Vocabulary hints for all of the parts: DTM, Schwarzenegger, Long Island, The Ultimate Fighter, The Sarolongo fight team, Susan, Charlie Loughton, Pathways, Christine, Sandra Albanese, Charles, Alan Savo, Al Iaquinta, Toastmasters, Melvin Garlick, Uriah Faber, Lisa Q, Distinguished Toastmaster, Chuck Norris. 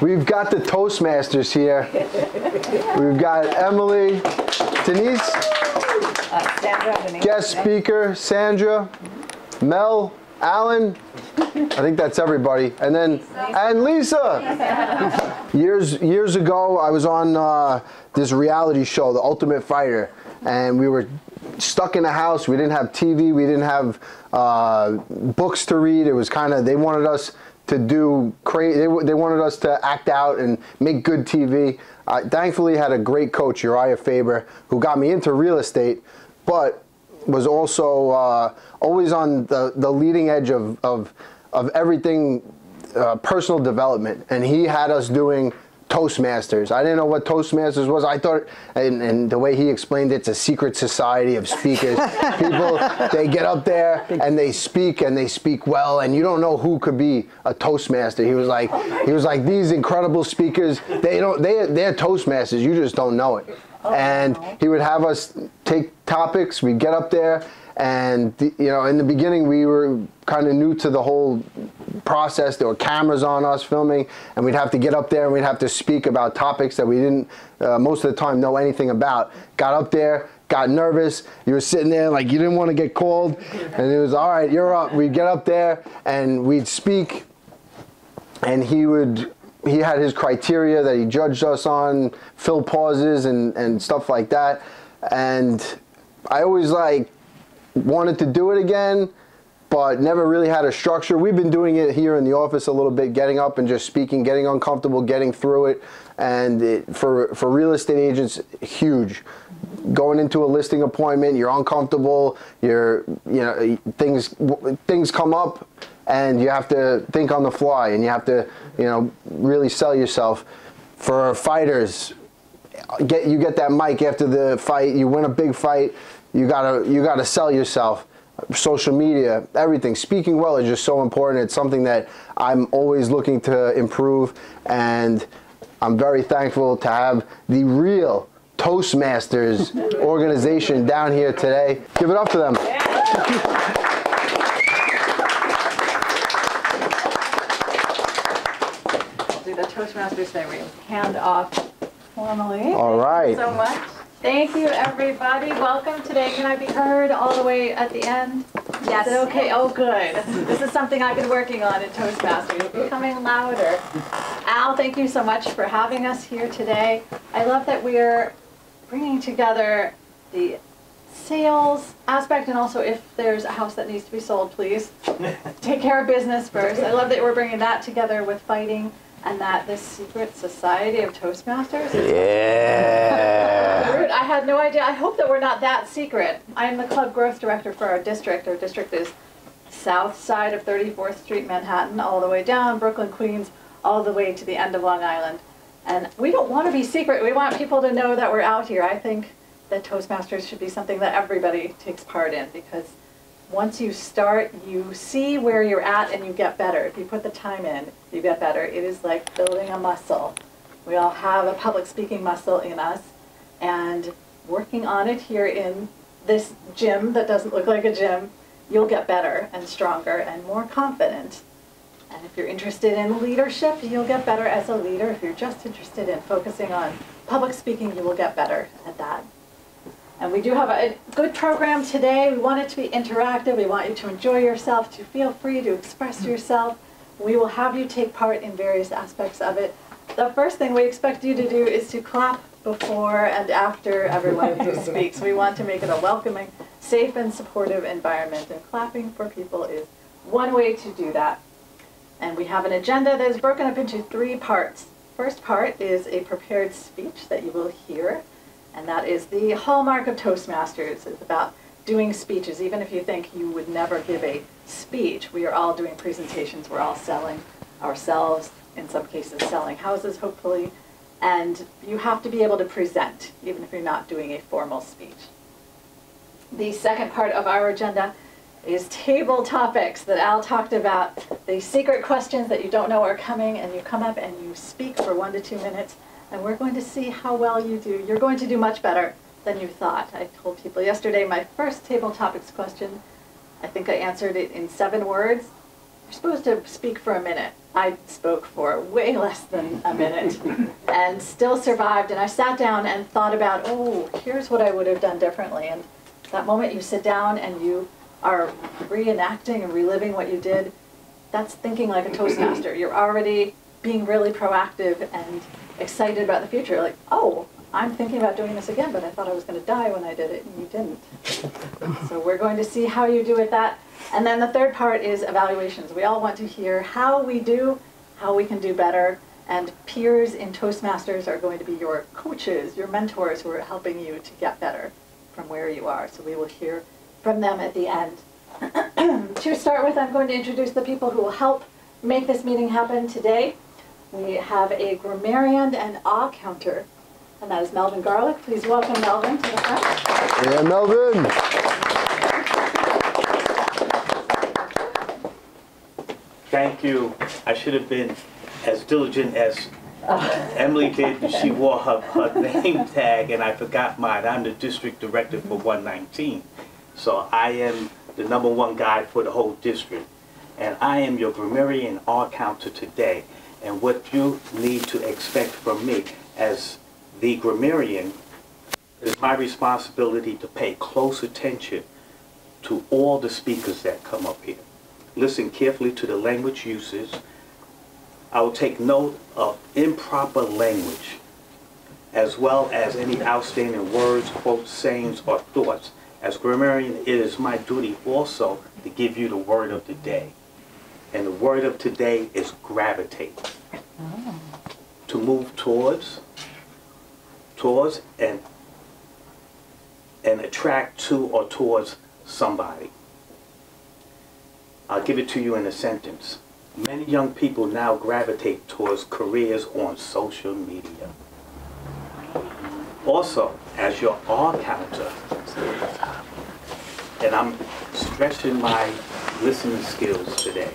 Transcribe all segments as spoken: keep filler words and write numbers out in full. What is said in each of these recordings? We've got the Toastmasters here. We've got Emily, Denise, uh, Sandra, guest speaker, Sandra, Mel, Alan, I think that's everybody, and then Lisa. and Lisa. Lisa. Years years ago, I was on uh, this reality show, The Ultimate Fighter, and we were stuck in a house. We didn't have T V, we didn't have uh, books to read. It was kind of they wanted us to do crazy. They, they wanted us to act out and make good T V. I thankfully had a great coach, Uriah Faber, who got me into real estate, but was also uh, always on the, the leading edge of, of, of everything uh, personal development. And he had us doing Toastmasters. I didn't know what Toastmasters was. I thought, and, and the way he explained it, it's a secret society of speakers. People, they get up there and they speak and they speak well, and you don't know who could be a Toastmaster. He was like, he was like, these incredible speakers, they don't, they, they're Toastmasters, you just don't know it. And he would have us take topics, we'd get up there, and the, you know, in the beginning we were kind of new to the whole process. There were cameras on us filming, and we'd have to get up there and we'd have to speak about topics that we didn't uh, most of the time know anything about. Got up there, got nervous, you were sitting there like you didn't want to get called, and it was, all right, you're up. We'd get up there and we'd speak, and he would he had his criteria that he judged us on, fill pauses and, and stuff like that. And I always like wanted to do it again, but never really had a structure. We've been doing it here in the office a little bit, getting up and just speaking, getting uncomfortable, getting through it. And it, for, for real estate agents, huge. Going into a listing appointment, you're uncomfortable, you're, you know, things, things come up, and you have to think on the fly, and you have to, you know, really sell yourself. For fighters, get you get that mic after the fight, you win a big fight, you gotta you gotta sell yourself. Social media, everything. Speaking well is just so important. It's something that I'm always looking to improve, and I'm very thankful to have the real Toastmasters organization down here today. Give it up for them. Yeah. Toastmasters that we hand off formally. All right. Thank you so much. Thank you, everybody. Welcome today. Can I be heard all the way at the end? Yes. Is it okay? Oh, good. This is something I've been working on at Toastmasters. It's becoming louder. Al, thank you so much for having us here today. I love that we're bringing together the sales aspect, and also if there's a house that needs to be sold, please take care of business first. I love that we're bringing that together with fighting. And that this secret society of Toastmasters is yeah. I had no idea. I hope that we're not that secret. I'm the club growth director for our district. Our district is south side of thirty-fourth Street, Manhattan, all the way down, Brooklyn, Queens, all the way to the end of Long Island. And we don't want to be secret. We want people to know that we're out here. I think that Toastmasters should be something that everybody takes part in, because once you start, you see where you're at and you get better. If you put the time in, you get better. It is like building a muscle. We all have a public speaking muscle in us, and working on it here in this gym that doesn't look like a gym, you'll get better and stronger and more confident. And if you're interested in leadership, you'll get better as a leader. If you're just interested in focusing on public speaking, you will get better at that. And we do have a good program today. We want it to be interactive. We want you to enjoy yourself, to feel free to express yourself. We will have you take part in various aspects of it. The first thing we expect you to do is to clap before and after everyone who speaks. We want to make it a welcoming, safe, and supportive environment. And clapping for people is one way to do that. And we have an agenda that is broken up into three parts. First part is a prepared speech that you will hear. And that is the hallmark of Toastmasters. It's about doing speeches. Even if you think you would never give a speech, we are all doing presentations. We're all selling ourselves, in some cases selling houses, hopefully. And you have to be able to present, even if you're not doing a formal speech. The second part of our agenda is table topics that Al talked about. The secret questions that you don't know are coming, and you come up and you speak for one to two minutes. And we're going to see how well you do. You're going to do much better than you thought. I told people yesterday my first table topics question, I think I answered it in seven words. you're supposed to speak for a minute. I spoke for way less than a minute and still survived. And I sat down and thought about, oh, here's what I would have done differently. And that moment you sit down and you are reenacting and reliving what you did, that's thinking like a Toastmaster. You're already being really proactive and excited about the future. Like, oh, I'm thinking about doing this again, but I thought I was going to die when I did it, and you didn't. So we're going to see how you do with that. And then the third part is evaluations. We all want to hear how we do, how we can do better, and peers in Toastmasters are going to be your coaches, your mentors who are helping you to get better from where you are. So we will hear from them at the end. To start with, I'm going to introduce the people who will help make this meeting happen today. We have a grammarian and awe counter, and that is Melvin Garlick. Please welcome Melvin to the front. Yeah, Melvin. Thank you. I should have been as diligent as uh, Emily did. She wore her, her name tag, and I forgot mine. I'm the district director for one nineteen. So I am the number one guy for the whole district. And I am your grammarian awe counter today. And what you need to expect from me as the grammarian, it's my responsibility to pay close attention to all the speakers that come up here. Listen carefully to the language uses. I will take note of improper language, as well as any outstanding words, quotes, sayings, or thoughts. As grammarian, it is my duty also to give you the word of the day. And the word of today is gravitate. Oh. To move towards, towards and and attract to or towards somebody. I'll give it to you in a sentence. Many young people now gravitate towards careers on social media. Also, as your awe counter, and I'm stretching my listening skills today.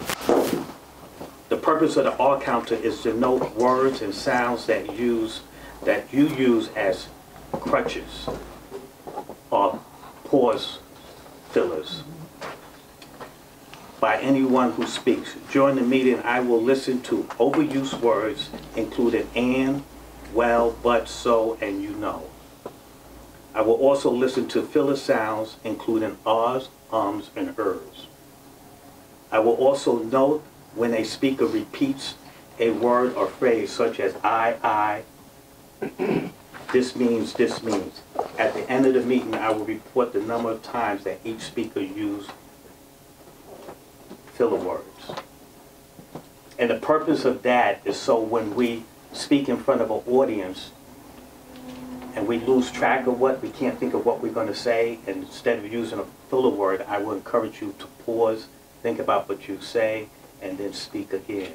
The purpose of the awe counter is to note words and sounds that use that you use as crutches or pause fillers by anyone who speaks. During the meeting, I will listen to overuse words, including and, well, but, so, and you know. I will also listen to filler sounds, including ahs, ums, and ers. I will also note when a speaker repeats a word or phrase, such as I, I, this means, this means. At the end of the meeting, I will report the number of times that each speaker used filler words. And the purpose of that is so when we speak in front of an audience and we lose track of what, we can't think of what we're going to say, and instead of using a filler word, I will encourage you to pause, think about what you say, and then speak again.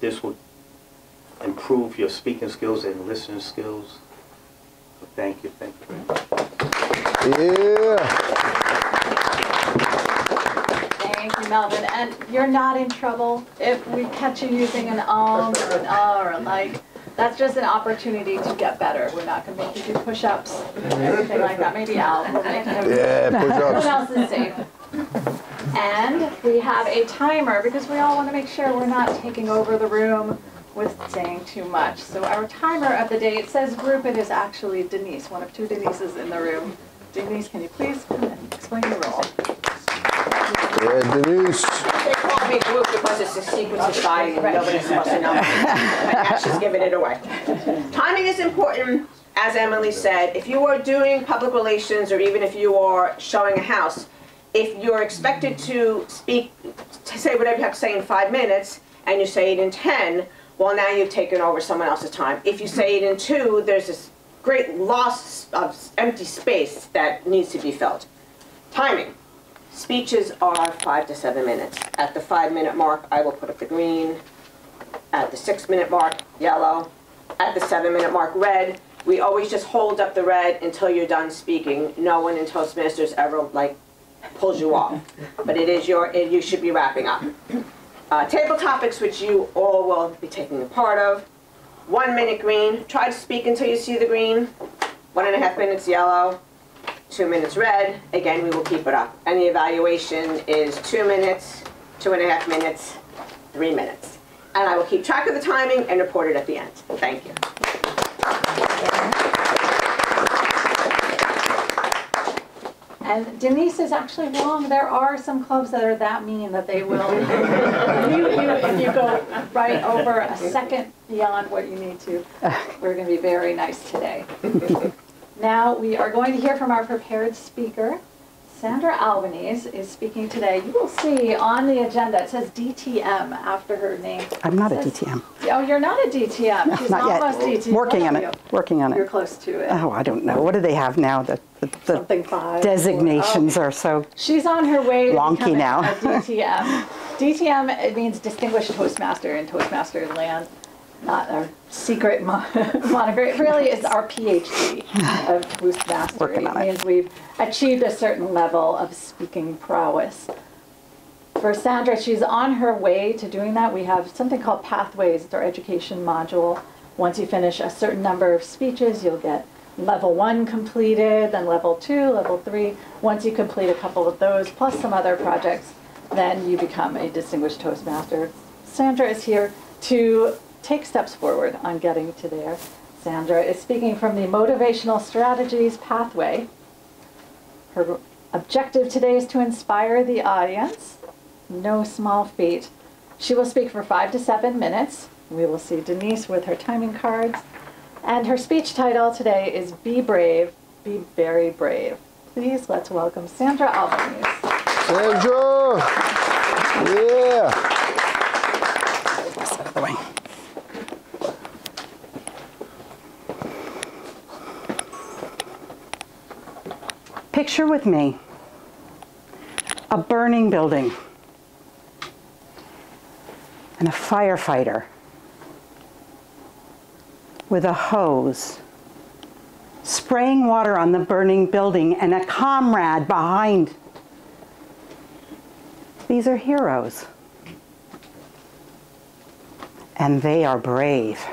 This will improve your speaking skills and listening skills. So thank you, thank you very much. Yeah. Thank you, Melvin. And you're not in trouble if we catch you using an um or an ah or a like. That's just an opportunity to get better. We're not going to make you do push-ups or anything like that. Maybe Al. Yeah, push-ups. Everyone else is safe. And we have a timer because we all want to make sure we're not taking over the room with saying too much. So our timer of the day, it says group, it is actually Denise, one of two Denises in the room. Denise, can you please come and explain the role? Yeah, Denise. They call me group because it's a secret society and nobody supposed to know. But now she's giving it away. Timing is important, as Emily said. If you are doing public relations or even if you are showing a house, if you're expected to speak, to say whatever you have to say in five minutes and you say it in ten, well, now you've taken over someone else's time. If you say it in two, there's this great loss of empty space that needs to be filled. Timing. Speeches are five to seven minutes. At the five-minute mark, I will put up the green. At the six-minute mark, yellow. At the seven-minute mark, red. We always just hold up the red until you're done speaking. No one in Toastmasters ever, like, pulls you off. But it is your, it, you should be wrapping up. Uh, table topics, which you all will be taking a part of. One minute green. Try to speak until you see the green. One and a half minutes yellow. Two minutes red. Again, we will keep it up. And the evaluation is two minutes. two and a half minutes, three minutes. And I will keep track of the timing and report it at the end. Thank you. And Denise is actually wrong. There are some clubs that are that mean that they will. you, you, if you go right over a second beyond what you need to, we're going to be very nice today. Now we are going to hear from our prepared speaker. Sandra Albanese is speaking today. You will see on the agenda, it says D T M after her name. I'm not says, a D T M. Oh, you're not a D T M. No, she's not almost yet. D T M. Working on it. You? Working on it. You're close to it. Oh, I don't know. What do they have now? The, the, the Something five. Designations oh. are so She's on her way wonky to now. A D T M. D T M, it means Distinguished Toastmaster in Toastmaster land. Not our secret mon moniker. It really is our PhD of Toastmastery. Working on it. It means we've achieved a certain level of speaking prowess. For Sandra, she's on her way to doing that. We have something called Pathways. It's our education module. Once you finish a certain number of speeches, you'll get level one completed, then level two, level three. Once you complete a couple of those, plus some other projects, then you become a Distinguished Toastmaster. Sandra is here to take steps forward on getting to there. Sandra is speaking from the Motivational Strategies Pathway. Her objective today is to inspire the audience. No small feat. She will speak for five to seven minutes. We will see Denise with her timing cards. And her speech title today is Be Brave, Be Very Brave. Please let's welcome Sandra Albanese. Sandra! Yeah! Picture with me a burning building and a firefighter with a hose spraying water on the burning building and a comrade behind. These are heroes, and they are brave.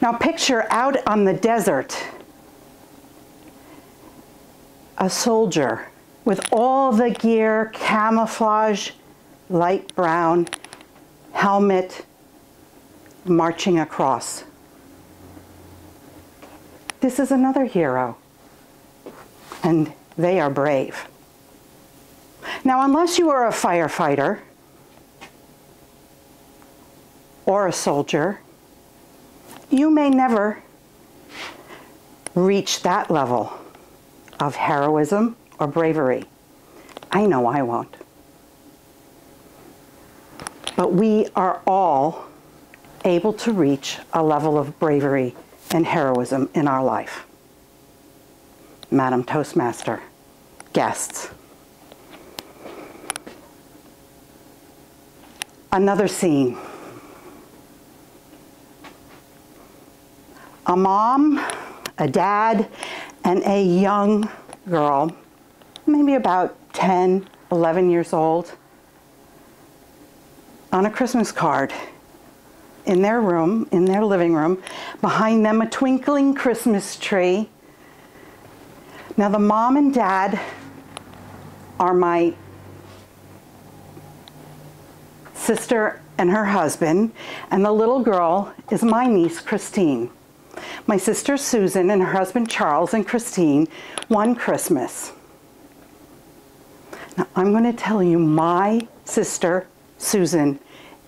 Now picture out on the desert a soldier with all the gear, camouflage, light brown, helmet, marching across. This is another hero, and they are brave. Now, unless you are a firefighter or a soldier, you may never reach that level of heroism or bravery. I know I won't. But we are all able to reach a level of bravery and heroism in our life. Madam Toastmaster, guests. Another scene. A mom, a dad, and a young girl, maybe about ten, eleven years old, on a Christmas card in their room, in their living room, behind them a twinkling Christmas tree. Now the mom and dad are my sister and her husband, and the little girl is my niece, Christine. My sister Susan and her husband Charles and Christine one Christmas. Now I'm going to tell you, my sister Susan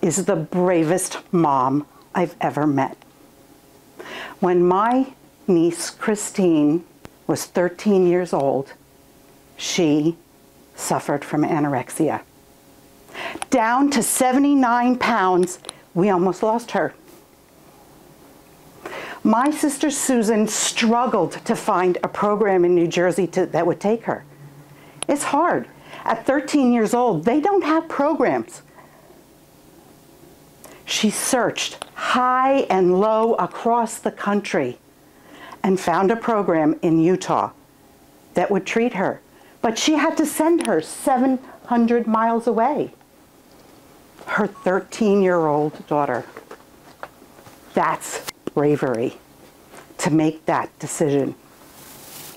is the bravest mom I've ever met. When my niece Christine was thirteen years old, she suffered from anorexia. Down to seventy-nine pounds, we almost lost her. My sister Susan struggled to find a program in New Jersey to, that would take her. It's hard. At thirteen years old, they don't have programs. She searched high and low across the country and found a program in Utah that would treat her. But she had to send her seven hundred miles away, her thirteen-year-old daughter. That's bravery, to make that decision.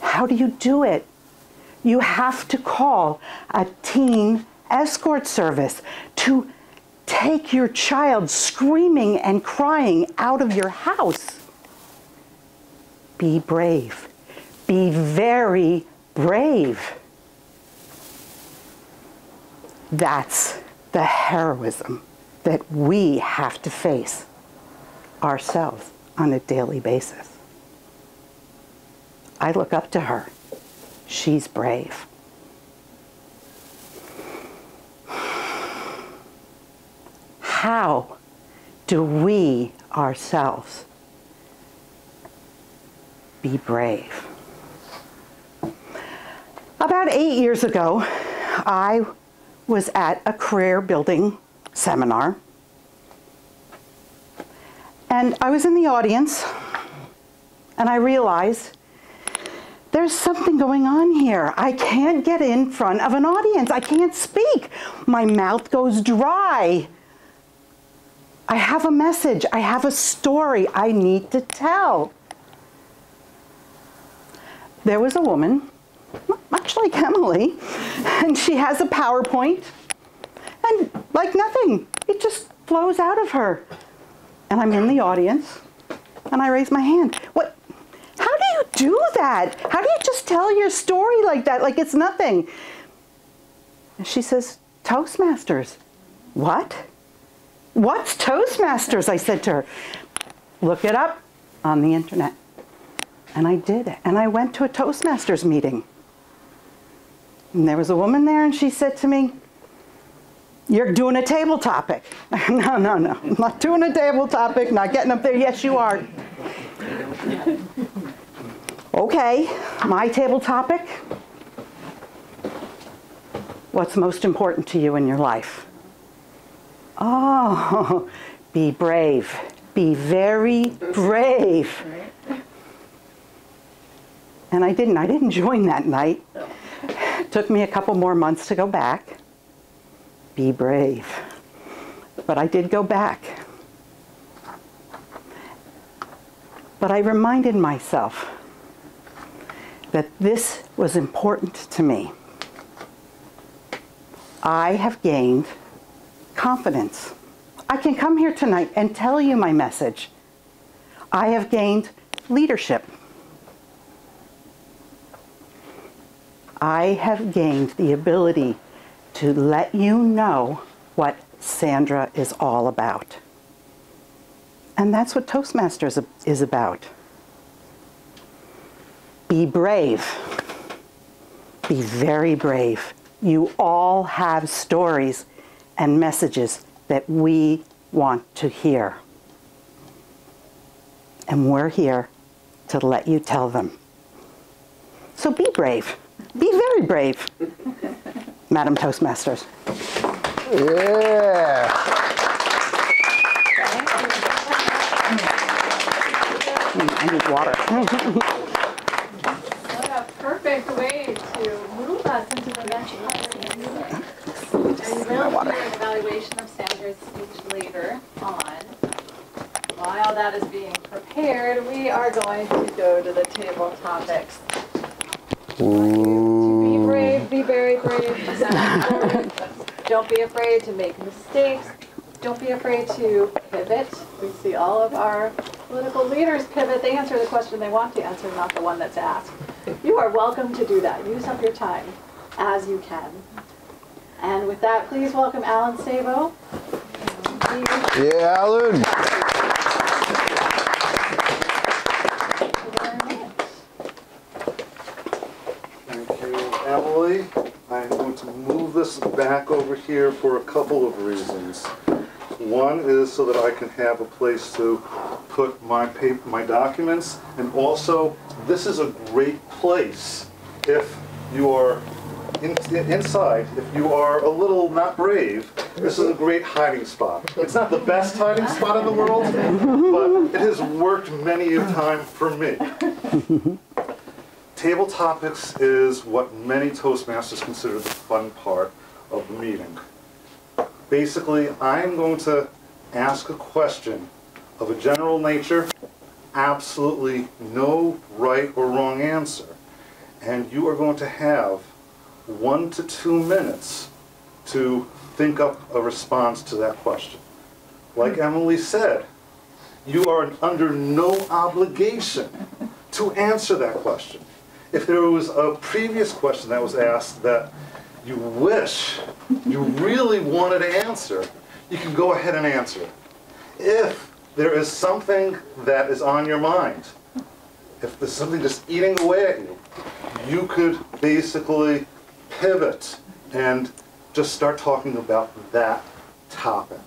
How do you do it? You have to call a teen escort service to take your child screaming and crying out of your house. Be brave. Be very brave. That's the heroism that we have to face ourselves on a daily basis. I look up to her. She's brave. How do we ourselves be brave? About eight years ago, I was at a career building seminar, and I was in the audience, and I realized there's something going on here. I can't get in front of an audience. I can't speak. My mouth goes dry. I have a message. I have a story I need to tell. There was a woman, much like Emily, and she has a PowerPoint, and like nothing, it just flows out of her. And I'm in the audience, and I raise my hand. What? How do you do that? How do you just tell your story like that, like it's nothing? And she says, Toastmasters. What? What's Toastmasters? I said to her. Look it up on the internet. And I did it. And I went to a Toastmasters meeting. And there was a woman there, and she said to me, you're doing a table topic. No, no, no. I'm not doing a table topic, not getting up there. Yes, you are. Okay, my table topic. What's most important to you in your life? Oh, be brave. Be very brave. And I didn't. I didn't join that night. It took me a couple more months to go back. Be brave. But I did go back. But I reminded myself that this was important to me. I have gained confidence. I can come here tonight and tell you my message. I have gained leadership. I have gained the ability to let you know what Sandra is all about. And that's what Toastmasters is about. Be brave. Be very brave. You all have stories and messages that we want to hear. And we're here to let you tell them. So be brave. Be very brave. Madam Toastmasters. Yeah. I need water. What a perfect way to move us into the next part. And we'll do an evaluation of Sandra's speech later on. While that is being prepared, we are going to go to the table topics. Ooh. To be brave, be very brave. Don't be afraid to make mistakes. Don't be afraid to pivot. We see all of our political leaders pivot. They answer the question they want to answer, not the one that's asked. You are welcome to do that. Use up your time as you can. And with that, please welcome Alan Savo. Yeah, Alan. I'm going to move this back over here for a couple of reasons. One is so that I can have a place to put my paper, my documents, and also this is a great place if you are in, in, inside, if you are a little not brave, this is a great hiding spot. It's not the best hiding spot in the world, but it has worked many a time for me. Table topics is what many Toastmasters consider the fun part of the meeting. Basically, I'm going to ask a question of a general nature, absolutely no right or wrong answer. And you are going to have one to two minutes to think up a response to that question. Like Emily said, you are under no obligation to answer that question. If there was a previous question that was asked that you wish, you really wanted to answer, you can go ahead and answer it. If there is something that is on your mind, if there's something just eating away at you, you could basically pivot and just start talking about that topic.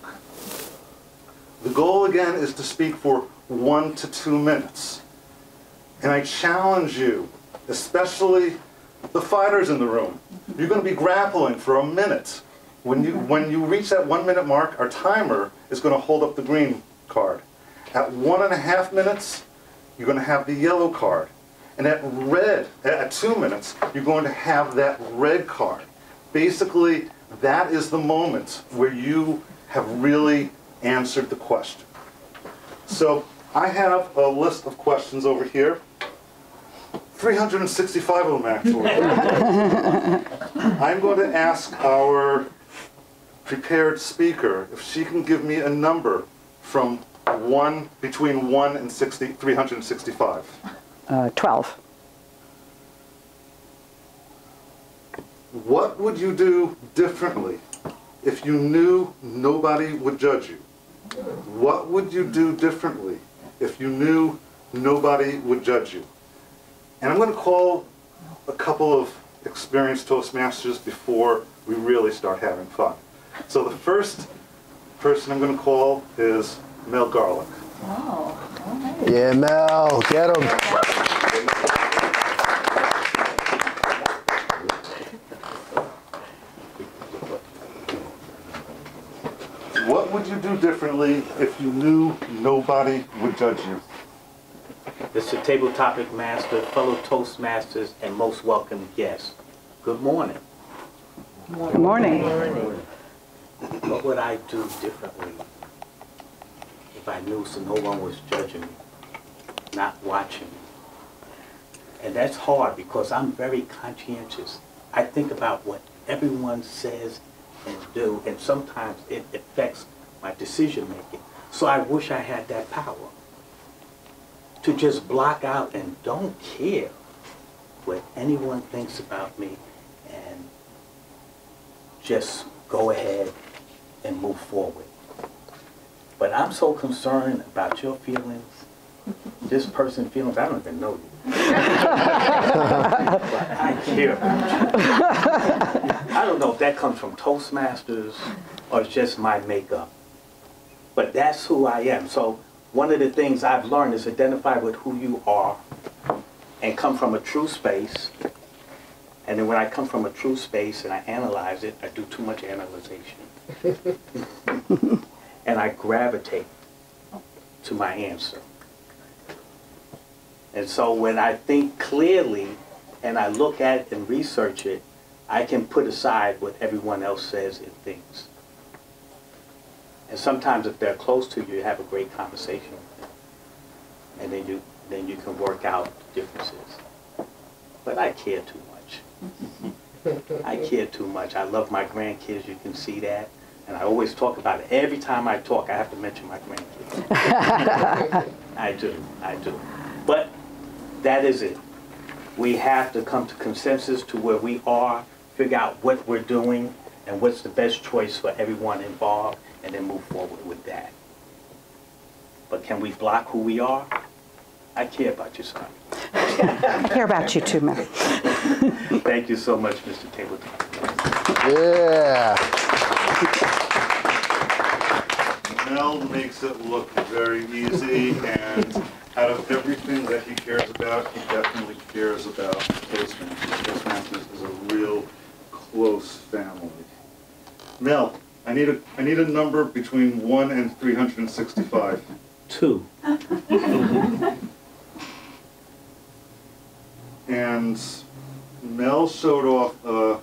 The goal, again, is to speak for one to two minutes. And I challenge you, especially the fighters in the room, you're going to be grappling for a minute. When you, when you reach that one minute mark, our timer is going to hold up the green card. At one and a half minutes, you're going to have the yellow card. And at red, at two minutes, you're going to have that red card. Basically, that is the moment where you have really answered the question. So I have a list of questions over here. three hundred sixty-five of them, actually. I'm going to ask our prepared speaker if she can give me a number from one, between one and sixty, three hundred sixty-five. Uh, twelve. What would you do differently if you knew nobody would judge you? What would you do differently if you knew nobody would judge you? And I'm going to call a couple of experienced Toastmasters before we really start having fun. So the first person I'm going to call is Mel Garlick. Wow. Oh, nice. Yeah, Mel, get him. What would you do differently if you knew nobody would judge you? This is the Table Topic Master, fellow Toastmasters, and most welcome guests. Good morning. Good morning. Good morning. Good morning. What would I do differently if I knew so no one was judging me, not watching me? And that's hard because I'm very conscientious. I think about what everyone says and do, and sometimes it affects my decision making. So I wish I had that power to just block out and don't care what anyone thinks about me and just go ahead and move forward. But I'm so concerned about your feelings, this person's feelings, I don't even know you. But I care about you. I don't know if that comes from Toastmasters or just my makeup, but that's who I am. So one of the things I've learned is identify with who you are and come from a true space. And then when I come from a true space and I analyze it, I do too much analyzation. And I gravitate to my answer. And so when I think clearly and I look at it and research it, I can put aside what everyone else says and thinks. And sometimes if they're close to you, you have a great conversation with them. And then you, then you can work out differences. But I care too much. I care too much. I love my grandkids, you can see that. And I always talk about it. Every time I talk, I have to mention my grandkids. I do, I do. But that is it. We have to come to consensus to where we are, figure out what we're doing, and what's the best choice for everyone involved, and then move forward with that. But can we block who we are? I care about you, son. I care about you too, man. Thank you so much, Mister Tabletop. Yeah. Mel makes it look very easy, and out of everything that he cares about, he definitely cares about Toastmasters. Toastmasters is a real close family. Mel, I need a I need a number between one and three hundred and sixty-five. Two. And Mel showed off a.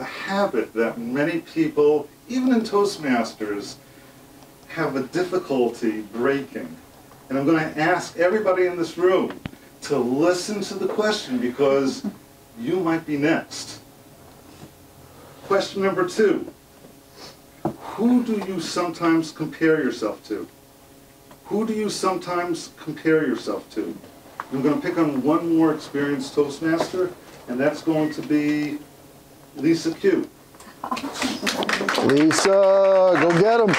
a habit that many people, even in Toastmasters, have a difficulty breaking. And I'm going to ask everybody in this room to listen to the question because you might be next. Question number two. Who do you sometimes compare yourself to? Who do you sometimes compare yourself to? I'm going to pick on one more experienced Toastmaster, and that's going to be Lisa Q. Lisa, go get him.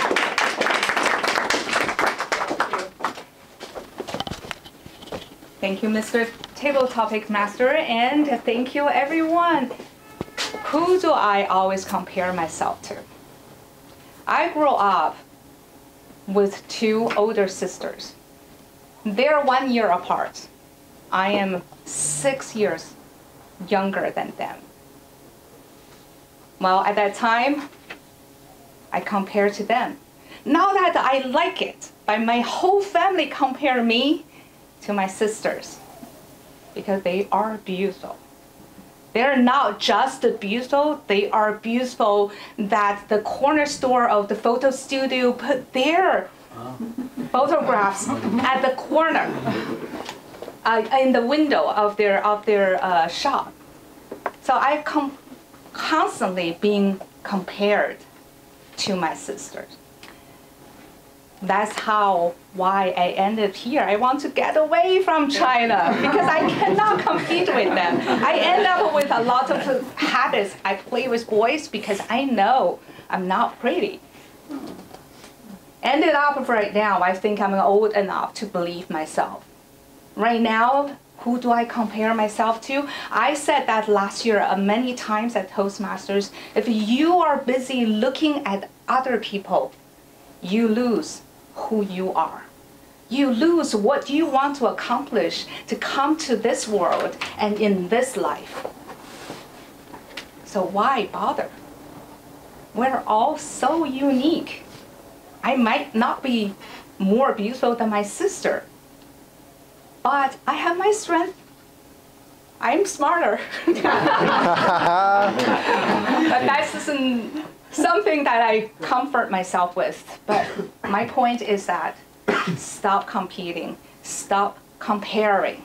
Thank you, Mister Table Topic Master, and thank you, everyone. Who do I always compare myself to? I grew up with two older sisters. They're one year apart. I am six years younger than them. Well, at that time, I compared to them. Now that I like it, but my whole family compare me to my sisters because they are beautiful. They're not just beautiful, they are beautiful that the corner store of the photo studio put their photographs at the corner, uh, in the window of their, of their uh, shop. So I com constantly being compared to my sisters. That's how, why I ended here. I want to get away from China because I cannot compete with them. I end up with a lot of habits. I play with boys because I know I'm not pretty. Ended up right now, I think I'm old enough to believe myself. Right now, who do I compare myself to? I said that last year uh, many times at Toastmasters. If you are busy looking at other people, you lose who you are. You lose what you want to accomplish to come to this world and in this life. So why bother? We're all so unique. I might not be more beautiful than my sister, but I have my strength. I'm smarter. But that's just an, something that I comfort myself with. But my point is that stop competing, stop comparing,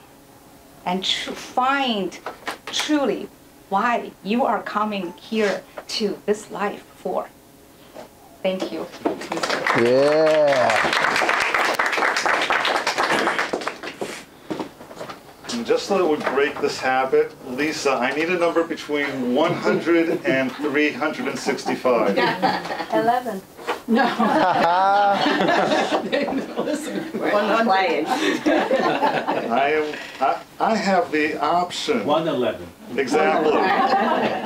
and tr find truly why you are coming here to this life for. Thank you. Yeah. And just so that we break this habit, Lisa, I need a number between one hundred and three hundred sixty-five. eleven. No. Listen, we're not playing. I, am, I, I have the option. one eleven. Exactly.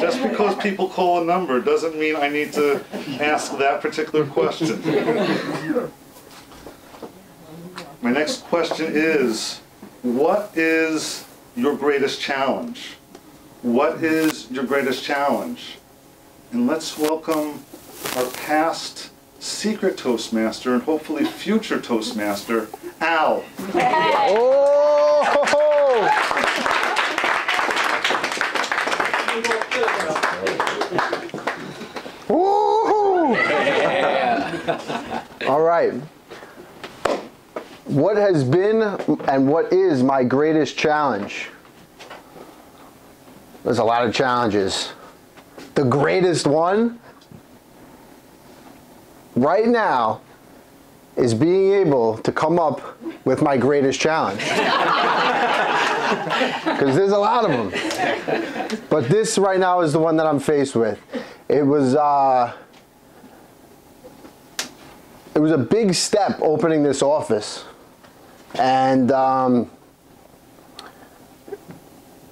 Just because people call a number doesn't mean I need to ask that particular question. My next question is, what is your greatest challenge? What is your greatest challenge? And let's welcome our past secret Toastmaster and hopefully future Toastmaster, Al. Hey. Oh! Ho, ho. All right. What has been and what is my greatest challenge? There's a lot of challenges. The greatest one right now is being able to come up with my greatest challenge. Because there's a lot of them. But this right now is the one that I'm faced with. It was, uh, it was a big step opening this office. And um,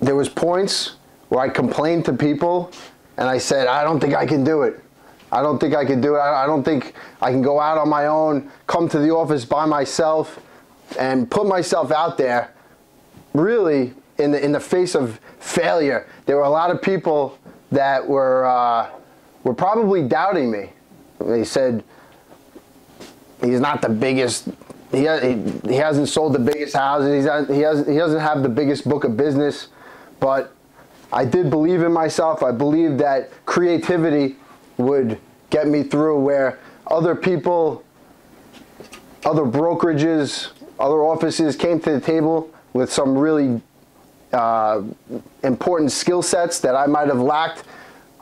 there was points where I complained to people and I said, I don't think I can do it. I don't think I can do it. I don't think I can go out on my own, come to the office by myself and put myself out there. Really, in the in the face of failure, there were a lot of people that were uh, were probably doubting me. They said, "He's not the biggest. He ha he, he hasn't sold the biggest houses. He's not, he hasn't he doesn't have the biggest book of business." But I did believe in myself. I believed that creativity would get me through where other people, other brokerages, other offices came to the table with some really uh, important skill sets that I might have lacked.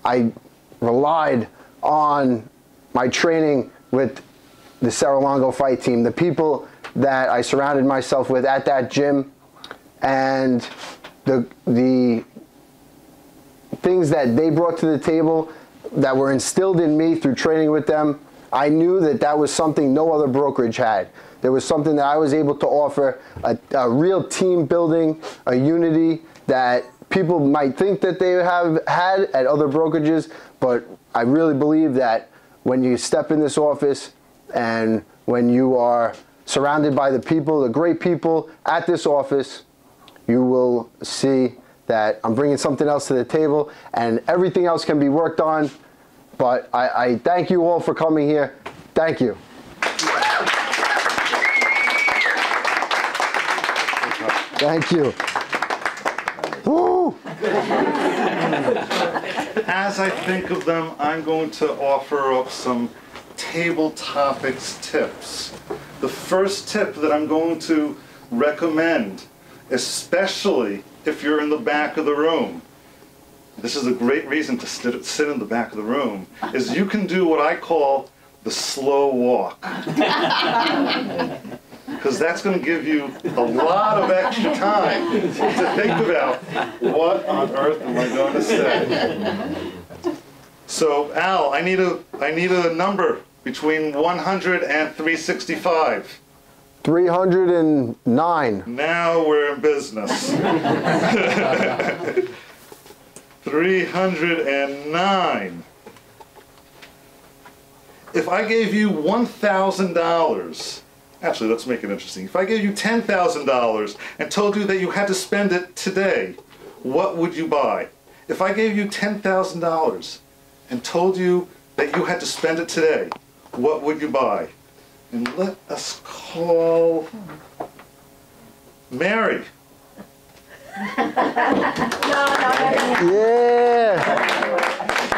I relied on my training with the Sarolongo fight team, the people that I surrounded myself with at that gym, and the the things that they brought to the table that were instilled in me through training with them. I knew that that was something no other brokerage had. There was something that I was able to offer, a, a real team building, a unity that people might think that they have had at other brokerages, but I really believe that when you step in this office and when you are surrounded by the people, the great people at this office, you will see that I'm bringing something else to the table, and everything else can be worked on. But I, I thank you all for coming here. Thank you. Thank you. Woo! As I think of them, I'm going to offer up some table topics tips. The first tip that I'm going to recommend, especially if you're in the back of the room, this is a great reason to sit in the back of the room, is you can do what I call the slow walk. Because that's going to give you a lot of extra time to think about what on earth am I going to say. So, Al, I need a, I need a number between one hundred and three sixty-five. three hundred nine. Now we're in business. three hundred nine. If I gave you one thousand dollars, actually let's make it interesting, if I gave you ten thousand dollars and told you that you had to spend it today, what would you buy? If I gave you ten thousand dollars and told you that you had to spend it today, what would you buy? And let us call Mary. no, no, no. Yeah!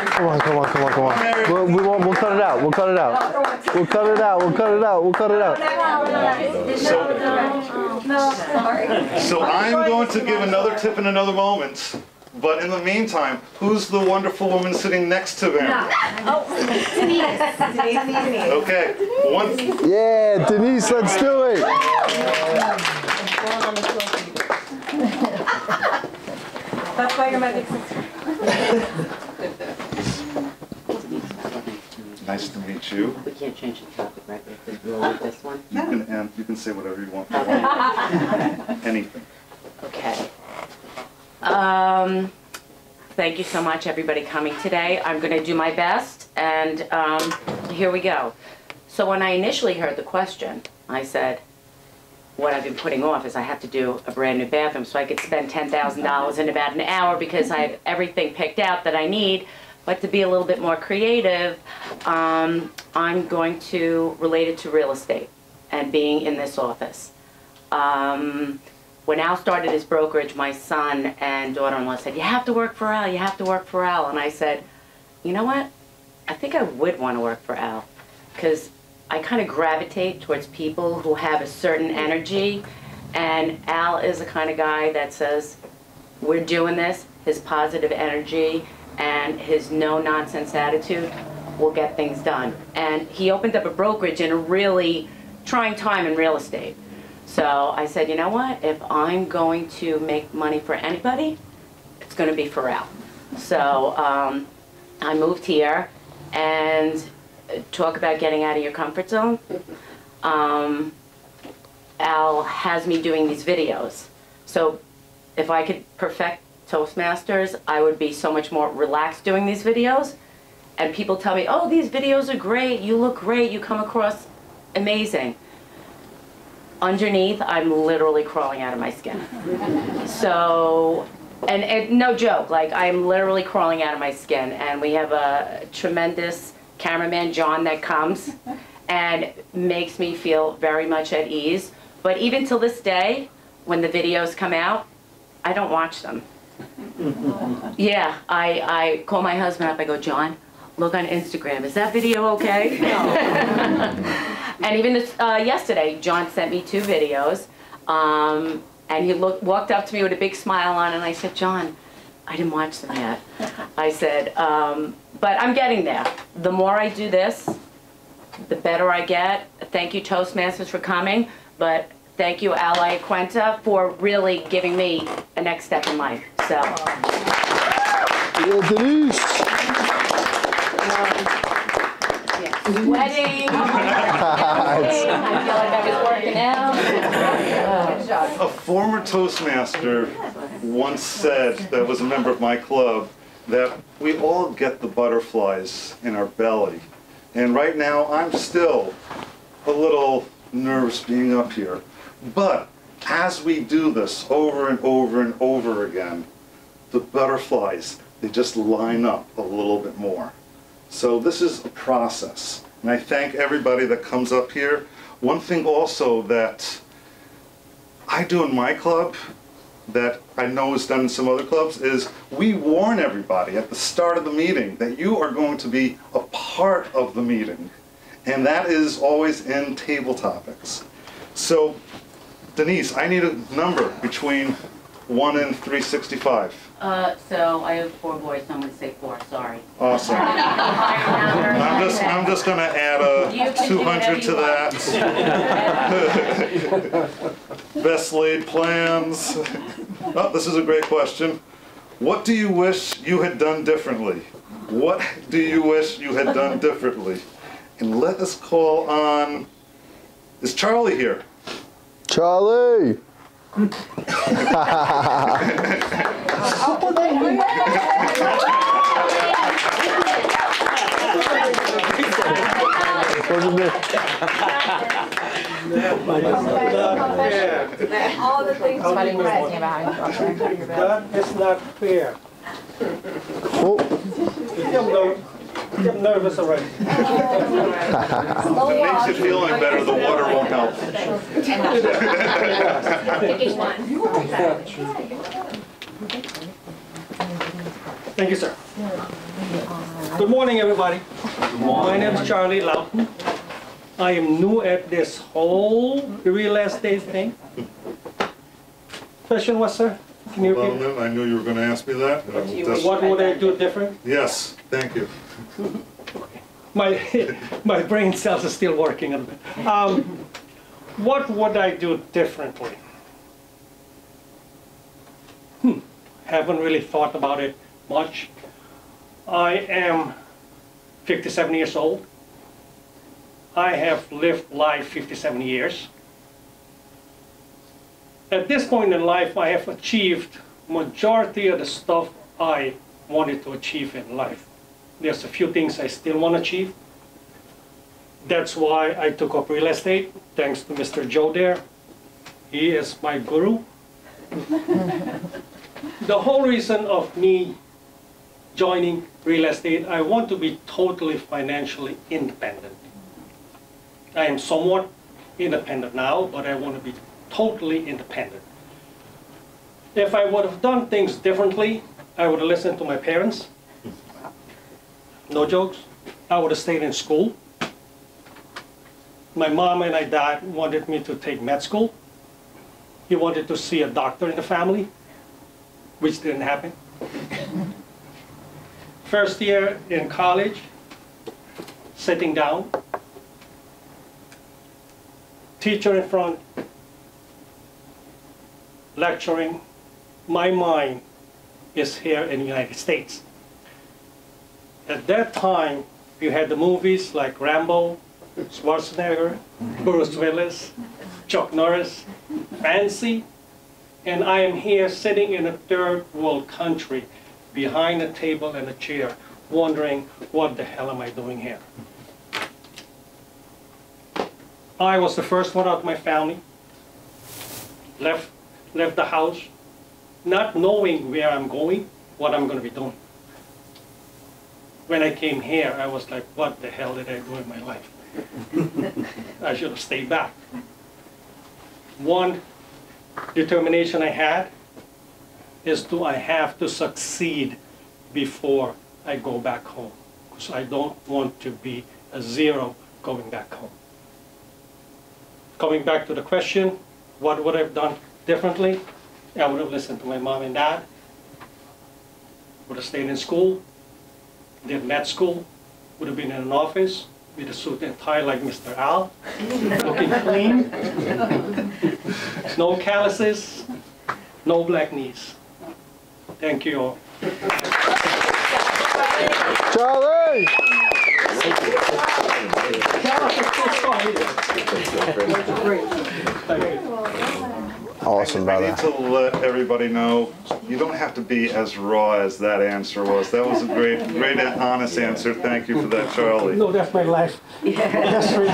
Come on, come on, come on, come on. We'll, we won't, we'll cut it out, we'll cut it out. We'll cut it out, we'll cut it out, we'll cut it out. So, no, sorry. So I'm going to give another tip in another moment. But in the meantime, who's the wonderful woman sitting next to them? No. Oh, Denise. Denise, Denise. Okay. One. Yeah, Denise, let's do it. That's why you're my big sister. Nice to meet you. We can't change the topic, right? We have to roll with this one. You can end, you can say whatever you want. Anything. Okay. Um, thank you so much, everybody, coming today. I'm going to do my best, and um, here we go. So when I initially heard the question, I said, what I've been putting off is I have to do a brand new bathroom so I could spend ten thousand dollars in about an hour because I have everything picked out that I need. But to be a little bit more creative, um, I'm going to relate it to real estate and being in this office. Um, When Al started his brokerage, my son and daughter-in-law said, you have to work for Al, you have to work for Al. And I said, you know what? I think I would want to work for Al, because I kind of gravitate towards people who have a certain energy. And Al is the kind of guy that says, we're doing this. His positive energy and his no-nonsense attitude will get things done. And he opened up a brokerage in a really trying time in real estate. So I said, you know what, if I'm going to make money for anybody, it's going to be for Al. So um, I moved here, and talk about getting out of your comfort zone. Um, Al has me doing these videos. So if I could perfect Toastmasters, I would be so much more relaxed doing these videos. And people tell me, oh, these videos are great, you look great, you come across amazing. Underneath, I'm literally crawling out of my skin. So, and, and no joke, like I'm literally crawling out of my skin. And we have a tremendous cameraman, John, that comes and makes me feel very much at ease. But even till this day, when the videos come out, I don't watch them. Yeah, I, I call my husband up, I go, John, look on Instagram, is that video okay? No. And even this, uh, yesterday, John sent me two videos, um, and he looked, walked up to me with a big smile on, and I said, John, I didn't watch them yet. I said, um, But I'm getting there. The more I do this, the better I get. Thank you, Toastmasters, for coming. But thank you, Al Iaquinta, for really giving me a next step in life. So. Yeah, Denise. Um, yeah, sweating. I feel like I was working out. Good job. A former Toastmaster once said, that was a member of my club, that we all get the butterflies in our belly. And right now, I'm still a little nervous being up here. But as we do this over and over and over again, the butterflies, they just line up a little bit more. So this is a process. And I thank everybody that comes up here. One thing also that I do in my club that I know is done in some other clubs is we warn everybody at the start of the meeting that you are going to be a part of the meeting. And that is always in table topics. So, Denise, I need a number between one and three sixty-five. Uh, so I have four boys, so I'm going to say four, sorry. Awesome. I'm just, I'm just going to add a two hundred to that. Best laid plans. Oh, this is a great question. What do you wish you had done differently? What do you wish you had done differently? And let us call on, is Charlie here? Charlie! All the things funny about that is not fair. I'm nervous already. It makes you feeling better, the water won't help. Thank you, sir. Good morning, everybody. Good morning. My name is Charlie Loughton. I am new at this whole real estate thing. Question was, sir? Can you repeat? Well, I knew you were going to ask me that. What would I do different? Yes, thank you. my my brain cells are still working a bit. Um, what would I do differently? Hmm. Haven't really thought about it much. I am fifty-seven years old. I have lived life fifty-seven years. At this point in life, I have achieved majority of the stuff I wanted to achieve in life. There's a few things I still want to achieve. That's why I took up real estate, thanks to Mister Joe there. He is my guru. The whole reason of me joining real estate, I want to be totally financially independent. I am somewhat independent now, but I want to be totally independent. If I would have done things differently, I would have listened to my parents. No jokes. I would have stayed in school. My mom and my dad wanted me to take med school. He wanted to see a doctor in the family, which didn't happen. First year in college, sitting down, teacher in front, lecturing. My mind is here in the United States. At that time, you had the movies like Rambo, Schwarzenegger, Bruce Willis, Chuck Norris, Fancy, and I am here sitting in a third world country behind a table and a chair, wondering what the hell am I doing here? I was the first one out of my family, left, left the house, not knowing where I'm going, what I'm going to be doing. When I came here, I was like, what the hell did I do in my life? I should have stayed back. One determination I had is do I have to succeed before I go back home? Because I don't want to be a zero going back home. Coming back to the question, what would I have done differently? I would have listened to my mom and dad. Would have stayed in school. Then med school would have been in an office with a suit and tie like Mister Al, looking clean, no calluses, no black knees. Thank you all. Charlie! Awesome, brother. I need to let everybody know you don't have to be as raw as that answer was. That was a great, great, honest answer. Thank you for that, Charlie. No, that's my life. That's speak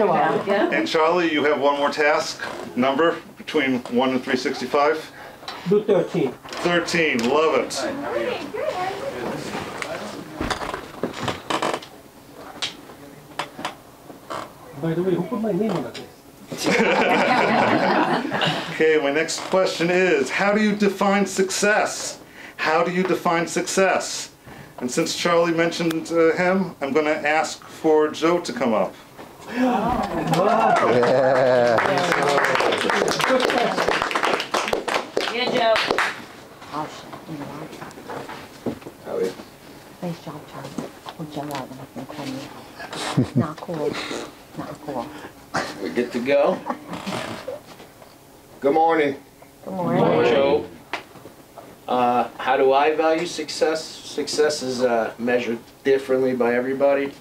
a lot. And Charlie, you have one more task number between one and three sixty-five. Do thirteen. Thirteen. Love it. By the way, who put my name on that list? Okay, my next question is, how do you define success? How do you define success? And since Charlie mentioned uh, him, I'm going to ask for Joe to come up. Oh, wow. Yeah. Yeah, Joe. How are you? Nice job, Charlie. We'll jump out and I can call me out. Not cool. Not cool. We good to go? Good morning. Good morning. Good morning. Joe. Uh, how do I value success? Success is uh, measured differently by everybody.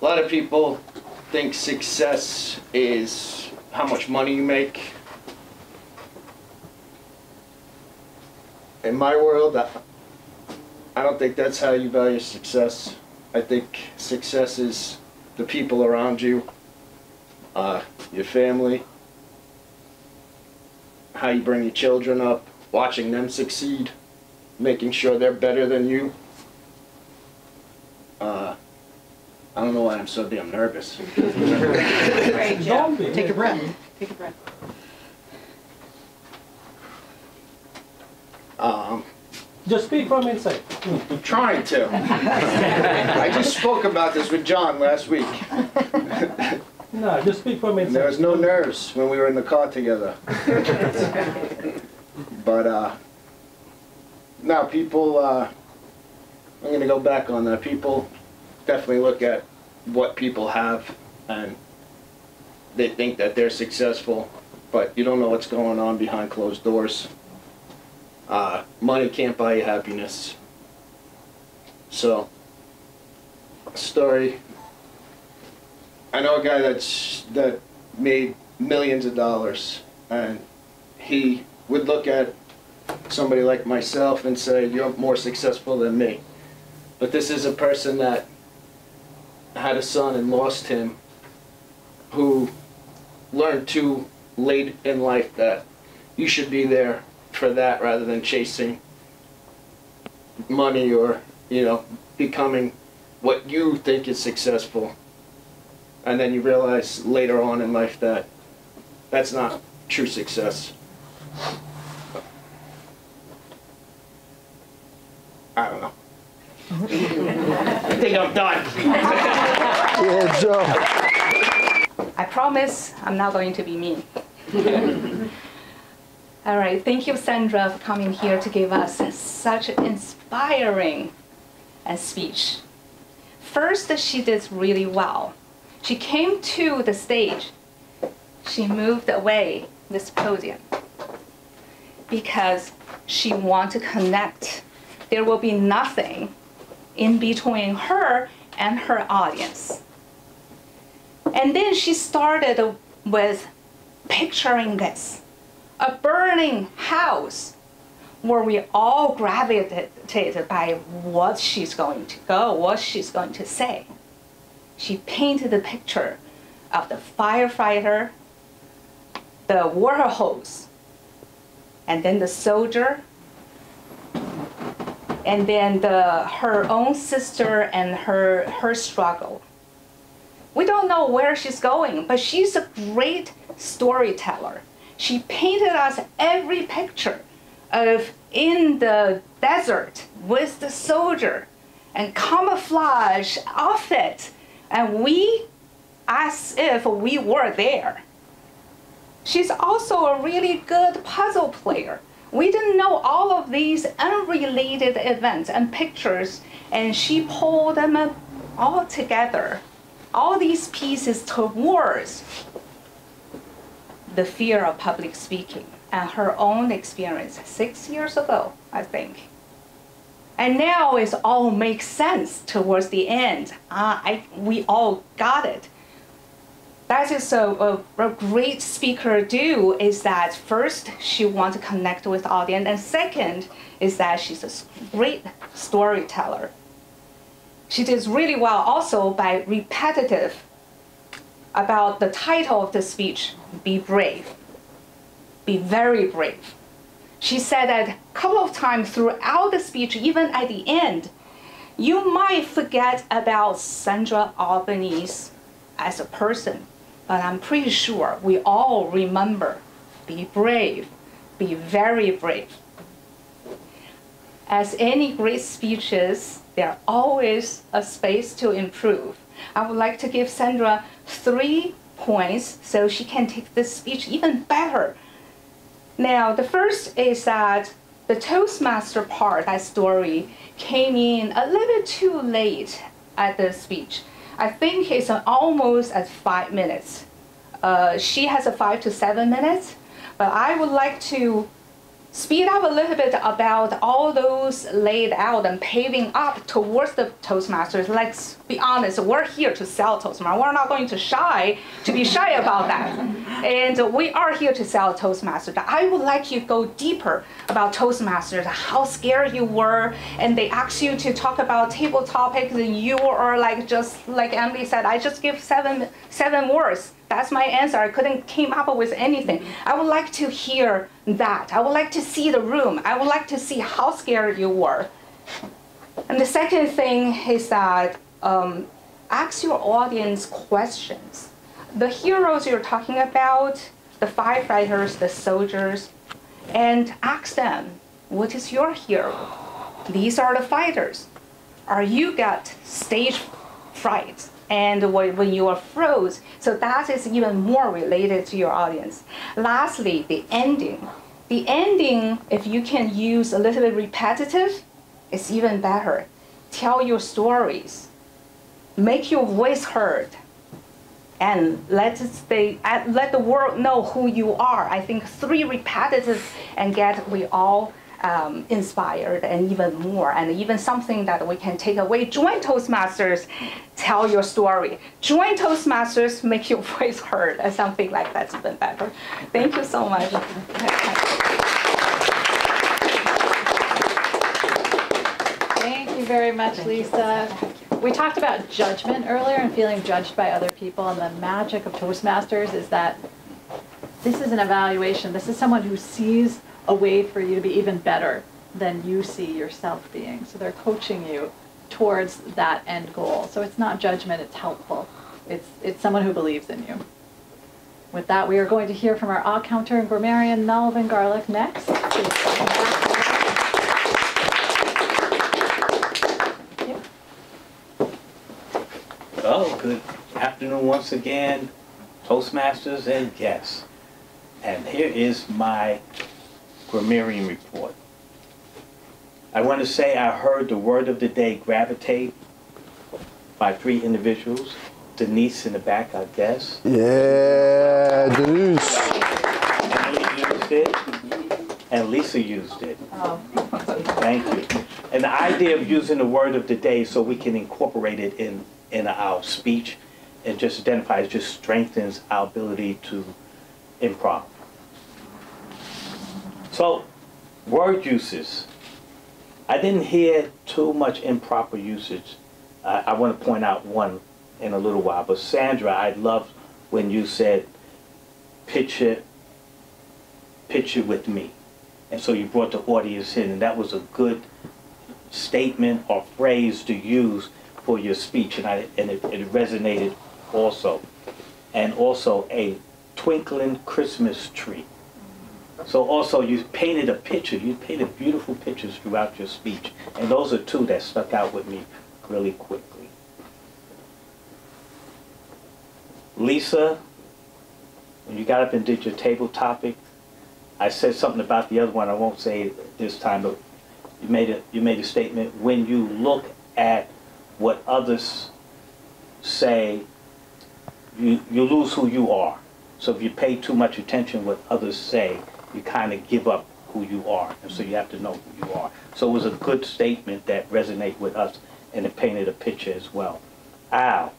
A lot of people think success is how much money you make. In my world, I, I don't think that's how you value success. I think success is the people around you, uh, your family, how you bring your children up, watching them succeed, making sure they're better than you. Uh, I don't know why I'm so damn nervous. Right, Joe. Take a breath. Take a breath. Um, Just speak from inside. I'm trying to. I just spoke about this with John last week. No, just speak from inside. There was no nerves when we were in the car together. But uh, now people, uh, I'm going to go back on that. People definitely look at what people have and they think that they're successful, but you don't know what's going on behind closed doors. Uh, money can't buy you happiness. So, story. I know a guy that's that made millions of dollars, and he would look at somebody like myself and say, "You're more successful than me." But this is a person that had a son and lost him, who learned too late in life that you should be there for that rather than chasing money or, you know, becoming what you think is successful. And then you realize later on in life that that's not true success. I don't know. I think I'm done. Good job. I promise I'm not going to be mean. All right, thank you, Sandra, for coming here to give us such an inspiring speech. First, she did really well. She came to the stage. She moved away this podium because she wanted to connect. There will be nothing in between her and her audience. And then she started with picturing this. A burning house where we all gravitated by what she's going to go, what she's going to say. She painted the picture of the firefighter, the water hose, and then the soldier, and then the, her own sister and her, her struggle. We don't know where she's going, but she's a great storyteller. She painted us every picture of in the desert with the soldier and camouflage outfit, and we, as if we were there. She's also a really good puzzle player. We didn't know all of these unrelated events and pictures and she pulled them up all together, all these pieces towards the fear of public speaking and her own experience six years ago, I think. And now it all makes sense towards the end. Uh, I, we all got it. That is a, a, a great speaker do is that first, she wants to connect with audience, and second is that she's a great storyteller. She does really well also by repetitive about the title of the speech, Be Brave. Be very brave. She said that a couple of times throughout the speech, even at the end, you might forget about Sandra Albanese as a person, but I'm pretty sure we all remember, be brave, be very brave. As any great speeches, there are always a space to improve. I would like to give Sandra three points so she can take this speech even better. Now, the first is that the Toastmaster part, that story, came in a little bit too late at the speech. I think it's almost at five minutes. Uh, she has a five to seven minutes, but I would like to speed up a little bit about all those laid out and paving up towards the Toastmasters. Let's be honest, we're here to sell Toastmasters. We're not going to shy to be shy about that. And we are here to sell Toastmasters. I would like you to go deeper about Toastmasters, how scared you were, and they asked you to talk about table topics, and you are like, just like Emily said, I just give seven, seven words. That's my answer. I couldn't came up with anything. I would like to hear that. I would like to see the room. I would like to see how scared you were. And the second thing is that um, ask your audience questions. The heroes you're talking about, the firefighters, the soldiers, and ask them, what is your hero? These are the fighters. Are you got stage fright? And when you are froze, so that is even more related to your audience. Lastly, the ending. The ending, if you can use a little bit repetitive, it's even better. Tell your stories, make your voice heard, and let it stay, let the world know who you are. I think three repetitive and get we all Um, inspired and even more, and even something that we can take away. Join Toastmasters, tell your story. Join Toastmasters, make your voice heard, and something like that's even better. Thank you so much. Thank you very much, Lisa. We talked about judgment earlier and feeling judged by other people, and the magic of Toastmasters is that this is an evaluation. This is someone who sees a way for you to be even better than you see yourself being. So they're coaching you towards that end goal. So it's not judgment, it's helpful. It's, it's someone who believes in you. With that, we are going to hear from our au counter and grammarian, Melvin Garlick, next. Thank you. Well, good afternoon once again, Toastmasters and guests. And here is my grammarian report. I want to say I heard the word of the day, gravitate, by three individuals. Denise in the back, I guess. Yeah, Denise. Emily used it, and Lisa used it. Oh. Thank you. And the idea of using the word of the day so we can incorporate it in, in our speech and just identify it just strengthens our ability to improv. So, word uses. I didn't hear too much improper usage. Uh, I want to point out one in a little while. But Sandra, I loved when you said, picture, picture with me. And so you brought the audience in. And that was a good statement or phrase to use for your speech. And, I, and it, it resonated also. And also a twinkling Christmas tree. So also, you painted a picture. You painted beautiful pictures throughout your speech. And those are two that stuck out with me really quickly. Lisa, when you got up and did your table topic, I said something about the other one. I won't say it this time, but you made a, you made a statement. When you look at what others say, you, you lose who you are. So if you pay too much attention to what others say, you kind of give up who you are. And so you have to know who you are. So it was a good statement that resonated with us, and it painted a picture as well. Al,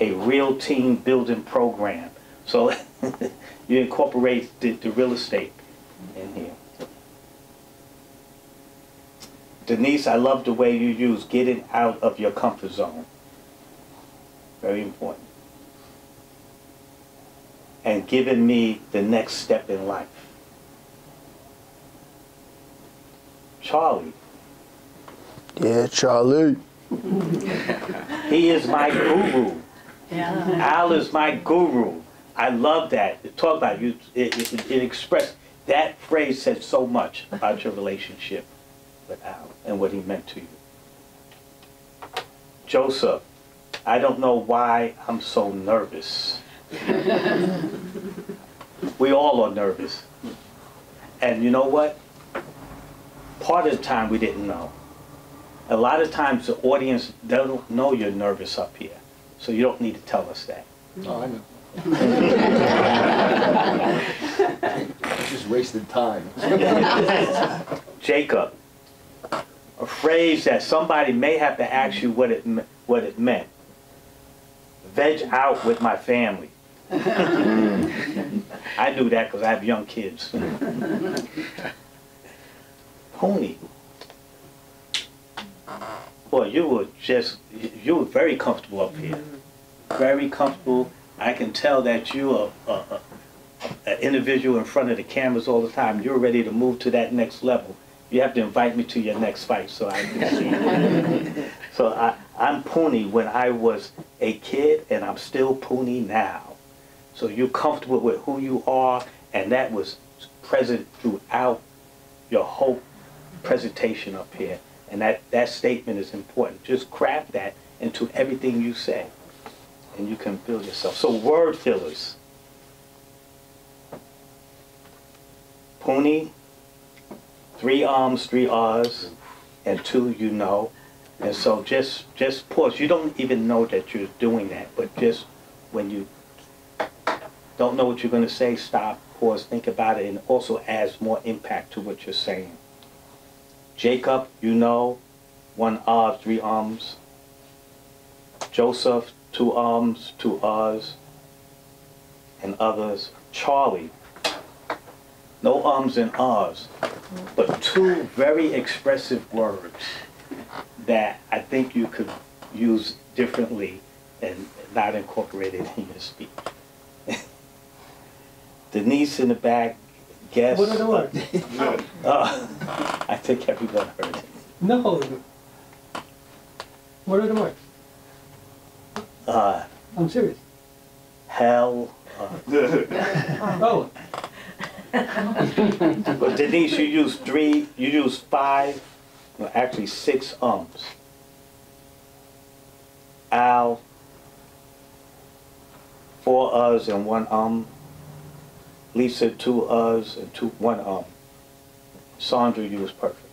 a real team building program. So you incorporate the, the real estate in here. Denise, I love the way you use getting out of your comfort zone. Very important. And giving me the next step in life. Charlie. Yeah, Charlie. He is my guru. Yeah. Al is my guru. I love that. Talk about you. It, it, it expressed, that phrase said so much about your relationship with Al and what he meant to you. Joseph, I don't know why I'm so nervous. We all are nervous. And you know what? Part of the time we didn't know. A lot of times the audience don't know you're nervous up here. So you don't need to tell us that. Oh, I know. I just wasted time. Jacob, a phrase that somebody may have to ask you what it what it meant. Veg out with my family. I knew that because I have young kids. Pony, boy, you were just you were very comfortable up here, very comfortable. I can tell that you are uh, an individual in front of the cameras all the time. You're ready to move to that next level. You have to invite me to your next fight so I can see. So I, I'm Poonie when I was a kid, and I'm still Poonie now. So you're comfortable with who you are, and that was present throughout your whole presentation up here. And that, that statement is important. Just craft that into everything you say. And you can build yourself. So word fillers. Pony, three arms, three R's, and two you know. And so just just pause. You don't even know that you're doing that, but just when you don't know what you're gonna say, stop, pause, think about it, and also adds more impact to what you're saying. Jacob, you know, one R, three arms. Joseph, two arms, two R's, and others. Charlie, no arms and R's, but two very expressive words that I think you could use differently and not incorporate it in your speech. Denise in the back, guess. What are the words? Uh, uh, I think everyone heard it. No. What are the words? Uh, I'm serious. Hell. Uh, oh. But Denise, you use three, you use five, well, actually six ums. Al, four uhs and one um. Lisa, two uhs and two, one um. Sandra, you was perfect.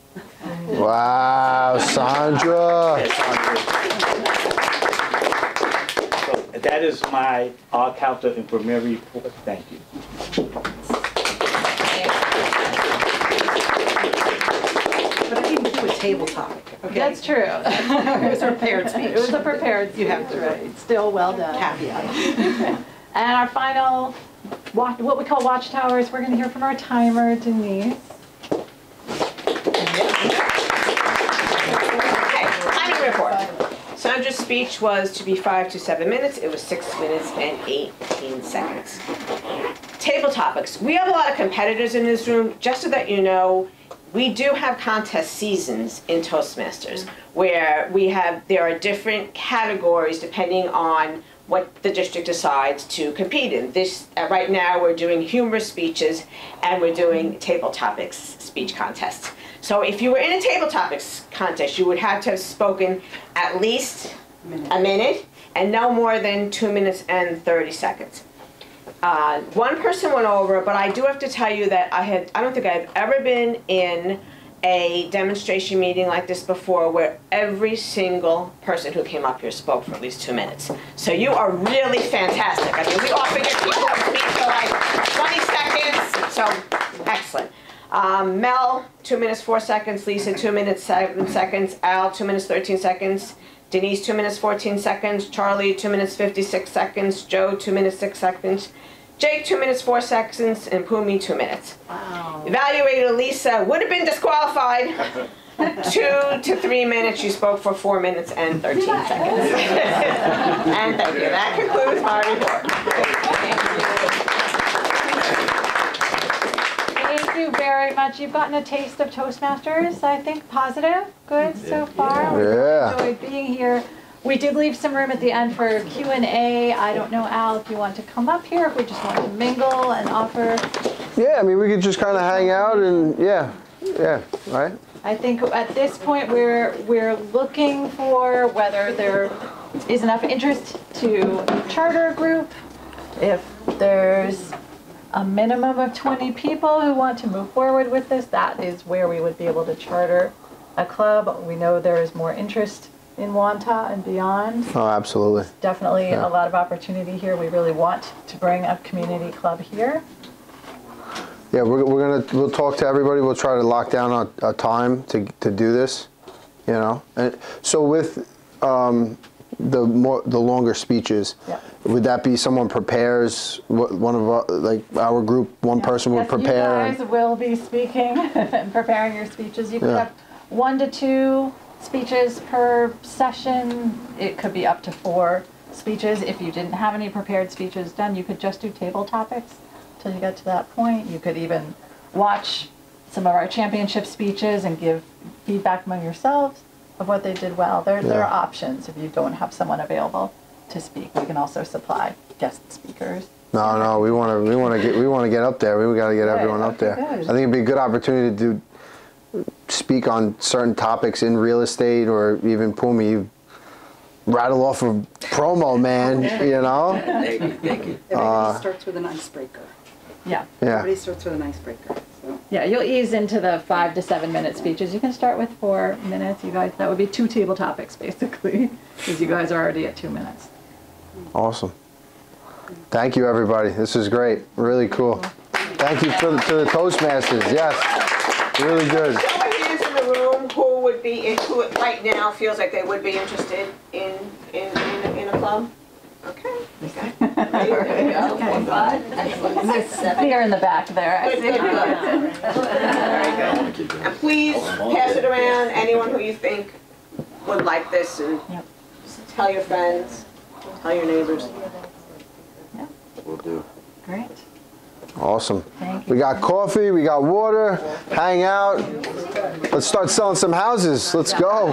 Wow, Sandra. Yeah, Sandra. That is my R counter and preliminary report. Thank you. But I didn't do a table topic. Okay? That's true. It was a prepared speech. It was a prepared speech. You have to write. Still well done. Caveat. And our final, watch, what we call watchtowers, we're going to hear from our timer, Denise. Sandra's speech was to be five to seven minutes. It was six minutes and eighteen seconds. Table topics. We have a lot of competitors in this room. Just so that you know, we do have contest seasons in Toastmasters, where we have, there are different categories depending on what the district decides to compete in. This, uh, right now we're doing humorous speeches and we're doing table topics speech contests. So if you were in a table topics contest, you would have to have spoken at least a minute and no more than two minutes and thirty seconds. Uh, one person went over, but I do have to tell you that I had, I don't think I've ever been in a demonstration meeting like this before where every single person who came up here spoke for at least two minutes. So you are really fantastic. I mean, we often get people who speak for like twenty seconds, so excellent. Um, Mel, two minutes, four seconds. Lisa, two minutes, seven seconds. Al, two minutes, thirteen seconds. Denise, two minutes, fourteen seconds. Charlie, two minutes, fifty-six seconds. Joe, two minutes, six seconds. Jake, two minutes, four seconds, and Pumi, two minutes. Wow. Evaluator Lisa would have been disqualified. Two to three minutes. You spoke for four minutes and thirteen seconds. And thank you. That concludes my report. Thank you. Thank you very much. You've gotten a taste of Toastmasters, I think, positive, good so far. Yeah. We've enjoyed being here. We did leave some room at the end for Q and A. I don't know, Al, if you want to come up here, if we just want to mingle and offer. Yeah, I mean, we could just kind of hang out and, yeah, yeah, right? I think at this point, we're, we're looking for whether there is enough interest to charter group, if there's a minimum of twenty people who want to move forward with this, that is where we would be able to charter a club. We know there is more interest in Wanta and beyond. Oh, absolutely. There's definitely yeah. a lot of opportunity here. We really want to bring a community club here. Yeah, we're, we're going to, we'll talk to everybody. We'll try to lock down a, a time to, to do this, you know. And so with um, the more, the longer speeches, yeah. would that be someone prepares, one of our, like our group, one yeah. person would yes, prepare? You guys will be speaking and preparing your speeches. You could yeah. have one to two speeches per session. It could be up to four speeches. If you didn't have any prepared speeches done, you could just do table topics until you get to that point. You could even watch some of our championship speeches and give feedback among yourselves of what they did well. There, yeah. there are options if you don't have someone available to speak. We can also supply guest speakers. No, no, we want to we want to get we want to get up there. We got to get right. everyone up there. Good. I think it'd be a good opportunity to do speak on certain topics in real estate, or even Pumi, you rattle off a promo, man, you know? Thank you, thank you. Everybody uh, starts with an icebreaker. Yeah. yeah. Everybody starts with an icebreaker. So. Yeah, you'll ease into the five to seven minute speeches. You can start with four minutes. You guys, that would be two table topics, basically, because you guys are already at two minutes. Awesome. Thank you, everybody. This is great. Really cool. Thank you to the, to the Toastmasters, yes. Really good. Who would be in, who right now feels like they would be interested in in in, in a club? Okay. Okay. Here in the back there. I see. Very good. And please pass it around. Anyone who you think would like this, and yep. tell your friends, tell your neighbors. Yep. We'll do. Great. Awesome. We got coffee, we got water, hang out. Let's start selling some houses. Let's go.